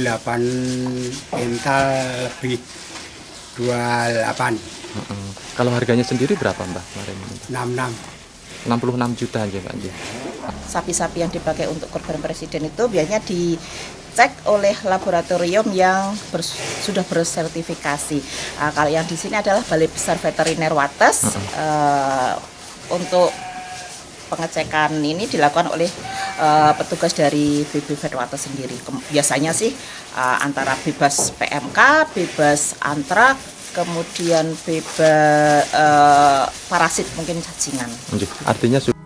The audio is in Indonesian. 28 pental lebih 28. Kalau harganya sendiri berapa, Mbak? 66 juta aja, Mbak. Sapi-sapi yang dipakai untuk korban presiden itu biasanya dicek oleh laboratorium yang sudah bersertifikasi. Kalau yang di sini adalah Balai Besar Veteriner Wates. Untuk pengecekan ini dilakukan oleh petugas dari BBVAT Wates sendiri. Biasanya sih antara bebas PMK, bebas anthrax, kemudian bebas parasit mungkin cacingan. Artinya